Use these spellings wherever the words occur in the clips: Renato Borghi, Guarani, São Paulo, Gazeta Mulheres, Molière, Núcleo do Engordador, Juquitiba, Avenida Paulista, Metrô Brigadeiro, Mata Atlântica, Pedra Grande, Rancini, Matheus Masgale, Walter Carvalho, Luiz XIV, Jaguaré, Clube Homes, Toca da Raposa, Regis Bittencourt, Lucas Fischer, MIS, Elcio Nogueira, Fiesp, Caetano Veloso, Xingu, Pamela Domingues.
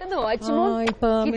Tudo ótimo. Ai, Pamela. Que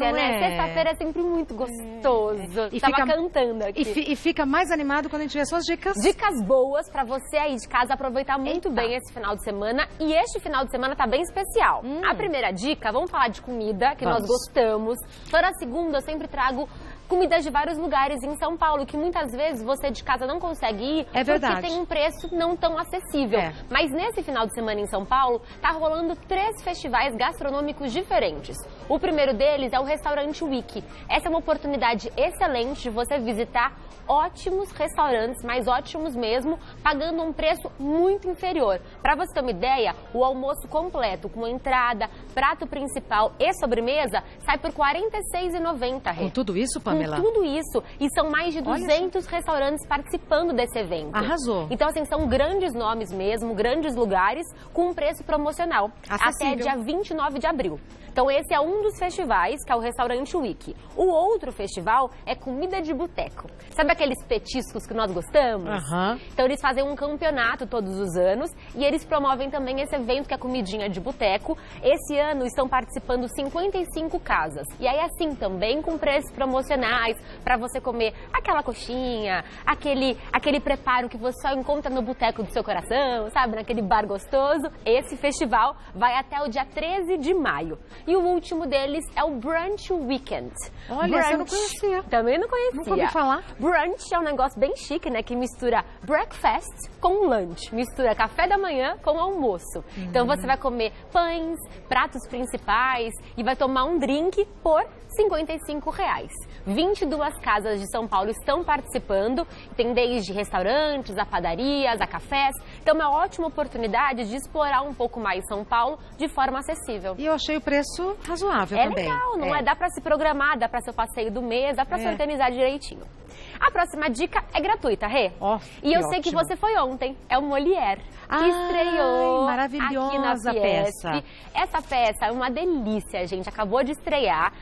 delícia, né? Sexta-feira é sempre muito gostoso. É. E tava cantando aqui. E fica mais animado quando a gente vê suas dicas. Dicas boas pra você aí de casa aproveitar muito bem esse final de semana. E este final de semana tá bem especial. A primeira dica, vamos falar de comida, que nós gostamos. Toda segunda eu sempre trago comidas de vários lugares em São Paulo, que muitas vezes você de casa não consegue ir porque tem um preço não tão acessível. É. Mas nesse final de semana em São Paulo, tá rolando 3 festivais gastronômicos diferentes. O primeiro deles é o Restaurante Wiki. Essa é uma oportunidade excelente de você visitar ótimos restaurantes, mas ótimos mesmo, pagando um preço muito inferior. Para você ter uma ideia, o almoço completo, com entrada, prato principal e sobremesa, sai por R$ 46,90. Com tudo isso, Pamela? Com tudo isso. E são mais de 200 restaurantes participando desse evento. Arrasou. Então, assim, são grandes nomes mesmo, grandes lugares, com um preço promocional. Acessível. Até dia 29 de abril. Então, esse é um dos festivais, que é o Restaurante Wiki. O outro festival é Comida de Boteco. Sabe aqueles petiscos que nós gostamos? Uhum. Então, eles fazem um campeonato todos os anos e eles promovem também esse evento que é Comidinha de Boteco. Esse ano estão participando 55 casas. E aí, assim, também com preços promocionais, para você comer aquela coxinha, aquele preparo que você só encontra no boteco do seu coração, sabe? Naquele bar gostoso. Esse festival vai até o dia 13 de maio. E o último deles é o Brunch Weekend. Olha, brunch, eu não conhecia. Também não conhecia. Nunca ouvi falar. Brunch é um negócio bem chique, né? Que mistura breakfast com lunch. Mistura café da manhã com almoço. Então você vai comer pães, pratos principais e vai tomar um drink por R$ 55. 22 casas de São Paulo estão participando, tem desde restaurantes, a padarias, a cafés. Então é uma ótima oportunidade de explorar um pouco mais São Paulo de forma acessível. E eu achei o preço razoável também. É legal, não é? Dá pra se programar, dá pra ser o passeio do mês, dá pra se organizar direitinho. A próxima dica é gratuita, Rê. E eu sei que você foi ontem. É o Molière, que estreou aqui na Fiesp. Peça. Essa peça é uma delícia, gente. Acabou de estrear.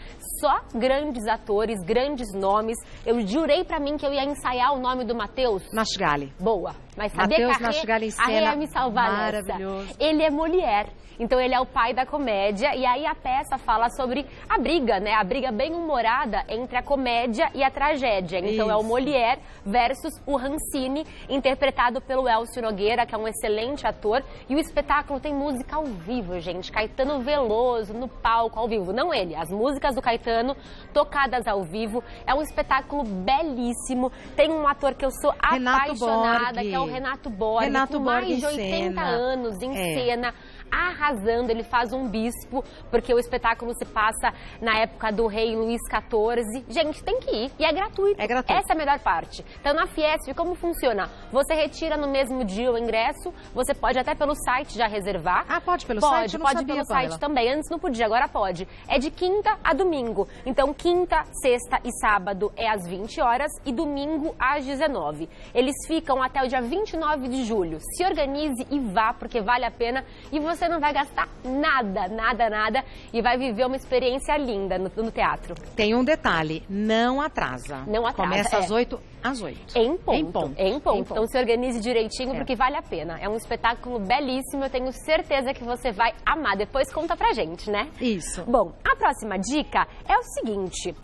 Só grandes atores, grandes nomes. Eu jurei pra mim que eu ia ensaiar o nome do Matheus Masgale. Boa. Mas sabia que a Rê ia me salvar nessa. Ele é Molière. Então ele é o pai da comédia. E aí a peça fala sobre a briga, né? A briga bem humorada entre a comédia e a tragédia. Então é o Molière versus o Rancini, interpretado pelo Elcio Nogueira, que é um excelente ator. E o espetáculo tem música ao vivo, gente. Caetano Veloso no palco, ao vivo. Não ele, as músicas do Caetano tocadas ao vivo. É um espetáculo belíssimo. Tem um ator que eu sou apaixonada, que é o Renato Borghi. Renato Borghi mais de 80 anos em cena. Arrasando, ele faz um bispo, porque o espetáculo se passa na época do rei Luiz XIV. Gente, tem que ir. E é gratuito. É gratuito. Essa é a melhor parte. Então, na Fiesp, como funciona? Você retira no mesmo dia o ingresso, você pode até pelo site já reservar. Ah, pode pelo site? Pode pelo site também. Antes não podia, agora pode. É de quinta a domingo. Então, quinta, sexta e sábado é às 20 horas e domingo às 19. Eles ficam até o dia 29 de julho. Se organize e vá, porque vale a pena. E você não vai gastar nada, nada, nada e vai viver uma experiência linda no teatro. Tem um detalhe, não atrasa. Não atrasa. Começa às 8 às 8. Em ponto. Então se organize direitinho porque vale a pena. É um espetáculo belíssimo, eu tenho certeza que você vai amar. Depois conta pra gente, né? Isso. Bom, a próxima dica é o seguinte...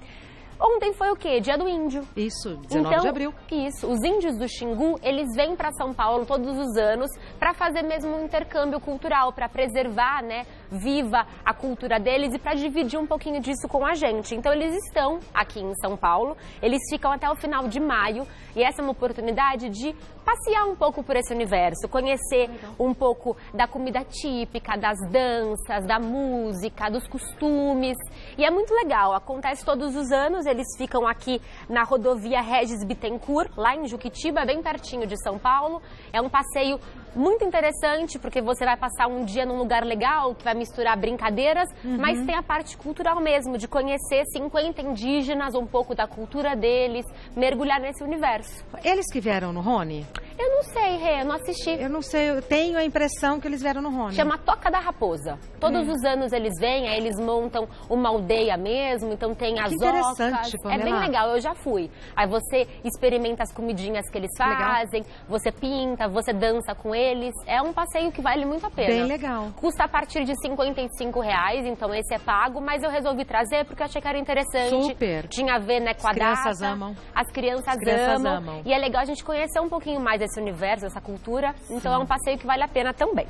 Ontem foi o quê? Dia do Índio. Isso, 19 de abril. Isso, os índios do Xingu, eles vêm para São Paulo todos os anos para fazer mesmo um intercâmbio cultural, para preservar, né, viva a cultura deles e para dividir um pouquinho disso com a gente. Então eles estão aqui em São Paulo, eles ficam até o final de maio e essa é uma oportunidade de passear um pouco por esse universo, conhecer um pouco da comida típica, das danças, da música, dos costumes. E é muito legal, acontece todos os anos. Eles ficam aqui na rodovia Regis Bittencourt, lá em Juquitiba, bem pertinho de São Paulo. É um passeio muito interessante, porque você vai passar um dia num lugar legal, que vai misturar brincadeiras, mas tem a parte cultural mesmo, de conhecer 50 indígenas, um pouco da cultura deles, mergulhar nesse universo. Eles que vieram no Rony? Eu não sei, Rê, eu não assisti. Eu não sei, eu tenho a impressão que eles vieram no Rony. Chama Toca da Raposa. Todos os anos eles vêm, aí eles montam uma aldeia mesmo, então tem as ocas. Tipo, é bem legal, eu já fui. Aí você experimenta as comidinhas que eles fazem, você pinta, você dança com eles. É um passeio que vale muito a pena. Bem legal. Custa a partir de R$55, então esse é pago, mas eu resolvi trazer porque eu achei que era interessante. Super. Tinha a ver, né, com a data. As crianças amam. As crianças amam. E é legal a gente conhecer um pouquinho mais esse universo, essa cultura. Então é um passeio que vale a pena também.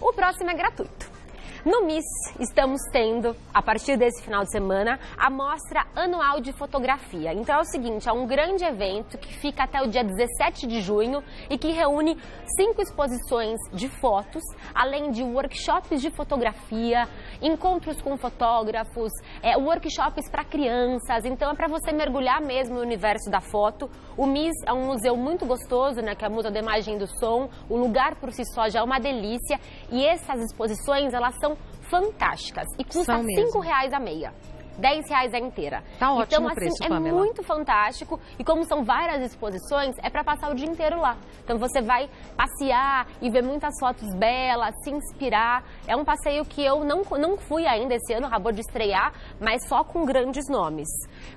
O próximo é gratuito. No MIS, estamos tendo, a partir desse final de semana, a Mostra Anual de Fotografia. Então é o seguinte, é um grande evento que fica até o dia 17 de junho e que reúne 5 exposições de fotos, além de workshops de fotografia, encontros com fotógrafos, workshops para crianças. Então é para você mergulhar mesmo no universo da foto. O MIS é um museu muito gostoso, né, que é o Museu da Imagem e do Som. O lugar por si só já é uma delícia e essas exposições, elas são fantásticas e custa R$5 a meia, R$10 a inteira. Tá ótimo. Então, assim, o preço, Pamela. É muito fantástico e como são várias exposições, é para passar o dia inteiro lá. Então você vai passear e ver muitas fotos belas, se inspirar. É um passeio que eu não fui ainda esse ano, acabou de estrear, mas só com grandes nomes.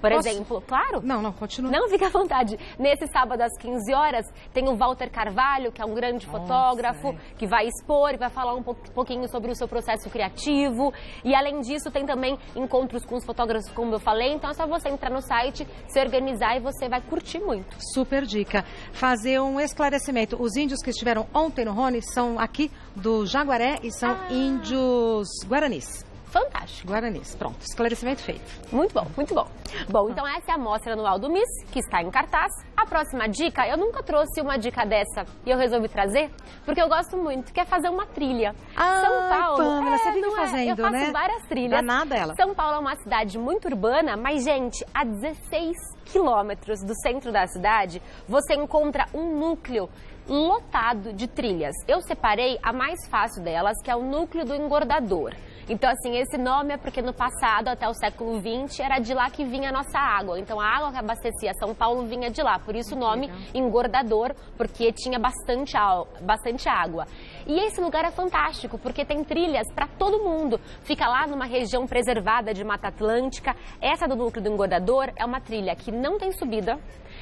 Por exemplo, claro? Não, continua. Não, fica à vontade. Nesse sábado às 15 horas tem o Walter Carvalho, que é um grande fotógrafo, que vai expor e vai falar um pouquinho sobre o seu processo criativo. E além disso, tem também encontros com os fotógrafos, como eu falei, então é só você entrar no site, se organizar e você vai curtir muito. Super dica. Fazer um esclarecimento, os índios que estiveram ontem no Rony são aqui do Jaguaré e são índios guaranis. Fantástico. Guaranis, pronto, esclarecimento feito. Muito bom, muito bom. Bom, então essa é a Mostra Anual do MIS, que está em cartaz. A próxima dica, eu nunca trouxe uma dica dessa e eu resolvi trazer, porque eu gosto muito, que é fazer uma trilha. São Paulo, Pamela, você vive fazendo, né? Eu faço várias trilhas. Danada ela. São Paulo é uma cidade muito urbana, mas, gente, a 16 quilômetros do centro da cidade, você encontra um núcleo lotado de trilhas. Eu separei a mais fácil delas, que é o Núcleo do Engordador. Então, assim, esse nome é porque no passado, até o século XX, era de lá que vinha a nossa água. Então, a água que abastecia São Paulo vinha de lá. Por isso o nome Engordador, porque tinha bastante água. E esse lugar é fantástico, porque tem trilhas para todo mundo. Fica lá numa região preservada de Mata Atlântica. Essa do Núcleo do Engordador é uma trilha que não tem subida,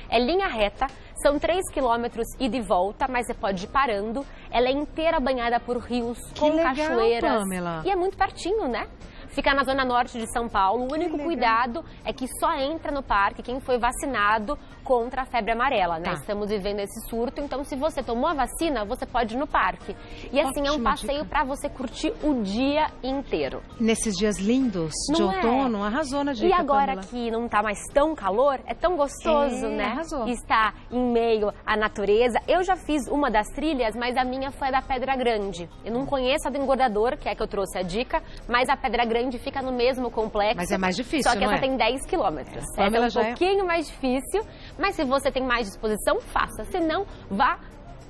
é linha reta, são 3 quilômetros ida e volta, mas você pode ir parando. Ela é inteira banhada por rios, cachoeiras. Pamela. E é muito pertinho, né? Fica na zona norte de São Paulo. O único cuidado é que só entra no parque quem foi vacinado contra a febre amarela, né? Estamos vivendo esse surto, então se você tomou a vacina, você pode ir no parque. E assim, ótima é um passeio para você curtir o dia inteiro. Nesses dias lindos de outono, arrasou na dica, e agora, Pamela, que não tá mais tão calor, é tão gostoso, né? Arrasou. Está em meio à natureza. Eu já fiz uma das trilhas, mas a minha foi a da Pedra Grande. Eu não conheço a do Engordador, que é a que eu trouxe a dica, mas a Pedra Grande fica no mesmo complexo. Mas é mais difícil, só que essa tem 10 quilômetros. Essa é um pouquinho mais difícil, mas se você tem mais disposição, faça. Se não, vá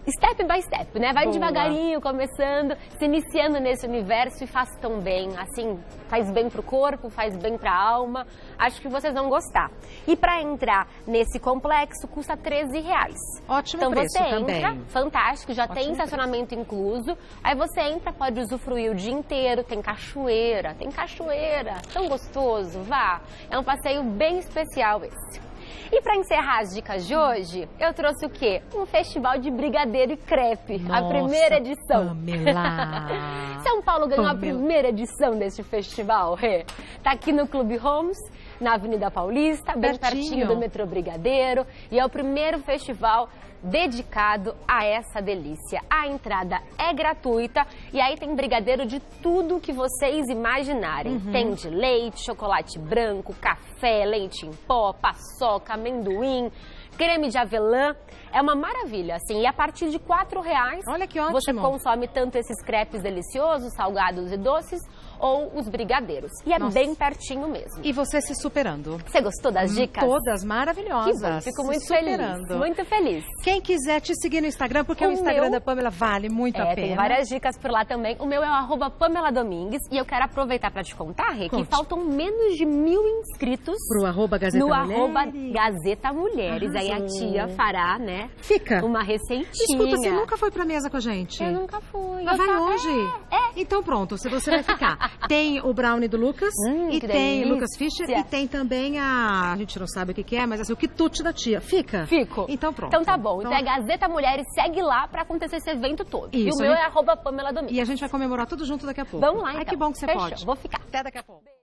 step by step, né? Vai devagarinho, começando, se iniciando nesse universo e faz tão bem. Assim, faz bem pro corpo, faz bem pra alma. Acho que vocês vão gostar. E pra entrar nesse complexo, custa R$13. Ótimo então, preço também. Então você entra, fantástico, já tem estacionamento incluso. Aí você entra, pode usufruir o dia inteiro, tem cachoeira, tão gostoso, vá. É um passeio bem especial esse. E para encerrar as dicas de hoje, eu trouxe o quê? Um festival de brigadeiro e crepe, a primeira edição. São Paulo ganhou a primeira edição deste festival, Rê. Tá aqui no Clube Homes, na Avenida Paulista, bem pertinho do Metrô Brigadeiro. E é o primeiro festival dedicado a essa delícia. A entrada é gratuita e aí tem brigadeiro de tudo que vocês imaginarem. Tem de leite, chocolate branco, café, leite em pó, paçoca, amendoim, creme de avelã. É uma maravilha, assim, e a partir de R$4, olha que ótimo, você consome tanto esses crepes deliciosos, salgados e doces, ou os Brigadeiros. E é bem pertinho mesmo. E você se superando. Você gostou das dicas? Todas maravilhosas. Que bom, fico muito feliz. Muito feliz. Quem quiser te seguir no Instagram, porque o Instagram da Pamela vale muito a pena. Tem várias dicas por lá também. O meu é o @PamelaDomingues. E eu quero aproveitar para te contar, Rê, que faltam menos de 1.000 inscritos pro @Gazeta Mulheres. Aí a tia fará, né? Fica. Uma receitinha. Escuta, você nunca foi pra mesa com a gente? Eu nunca fui. Mas vai hoje? É. Então pronto, você vai ficar. Tem o brownie do Lucas, e tem o Lucas Fischer, e tem também a... A gente não sabe o que é, mas assim, o quitute da tia. Fica? Fico. Então pronto. Então tá bom. Então é Gazeta Mulheres, segue lá pra acontecer esse evento todo. Isso, e o meu é @PamelaDomingues. E a gente vai comemorar tudo junto daqui a pouco. Vamos lá, então. Ai, que bom que você pode. Vou ficar. Até daqui a pouco.